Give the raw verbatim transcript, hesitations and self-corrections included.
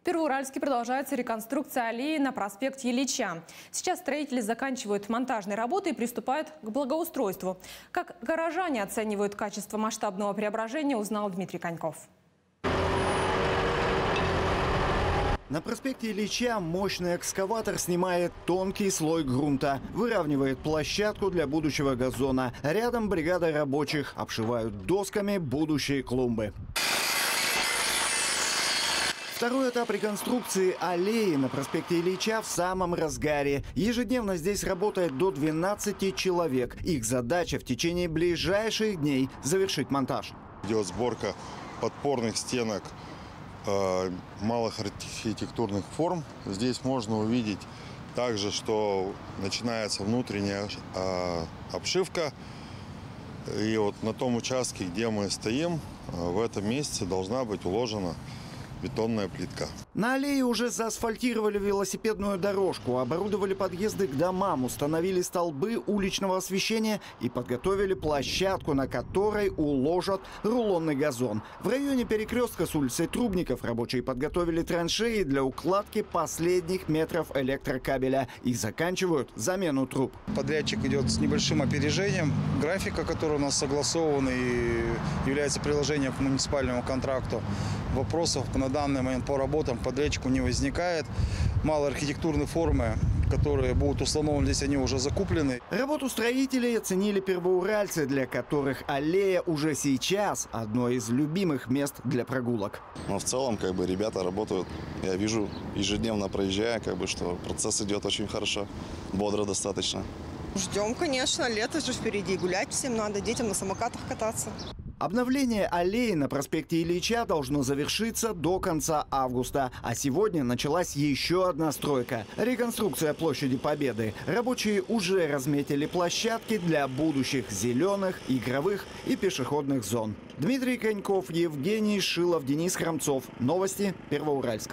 В Первоуральске продолжается реконструкция аллеи на проспекте Ильича. Сейчас строители заканчивают монтажные работы и приступают к благоустройству. Как горожане оценивают качество масштабного преображения, узнал Дмитрий Коньков. На проспекте Ильича мощный экскаватор снимает тонкий слой грунта, выравнивает площадку для будущего газона. Рядом бригада рабочих обшивают досками будущие клумбы. Второй этап реконструкции аллеи на проспекте Ильича в самом разгаре. Ежедневно здесь работает до двенадцати человек. Их задача в течение ближайших дней завершить монтаж. Идет сборка подпорных стенок малых архитектурных форм. Здесь можно увидеть также, что начинается внутренняя обшивка. И вот на том участке, где мы стоим, в этом месте должна быть уложена бетонная плитка. На аллее уже заасфальтировали велосипедную дорожку, оборудовали подъезды к домам, установили столбы уличного освещения и подготовили площадку, на которой уложат рулонный газон. В районе перекрестка с улицей Трубников рабочие подготовили траншеи для укладки последних метров электрокабеля и заканчивают замену труб. Подрядчик идет с небольшим опережением. Графика, которая у нас согласована и является приложением к муниципальному контракту, вопросов на данный момент по работам подрядчику не возникает. Мало архитектурной формы, которые будут установлены здесь, они уже закуплены. Работу строителей оценили первоуральцы, для которых аллея уже сейчас одно из любимых мест для прогулок. Но в целом, как бы, ребята работают, я вижу, ежедневно проезжая, как бы, что процесс идет очень хорошо, бодро достаточно. Ждем, конечно, лето же впереди, гулять всем надо, детям на самокатах кататься. Обновление аллеи на проспекте Ильича должно завершиться до конца августа. А сегодня началась еще одна стройка – реконструкция площади Победы. Рабочие уже разметили площадки для будущих зеленых, игровых и пешеходных зон. Дмитрий Коньков, Евгений Шилов, Денис Хромцов. Новости Первоуральск.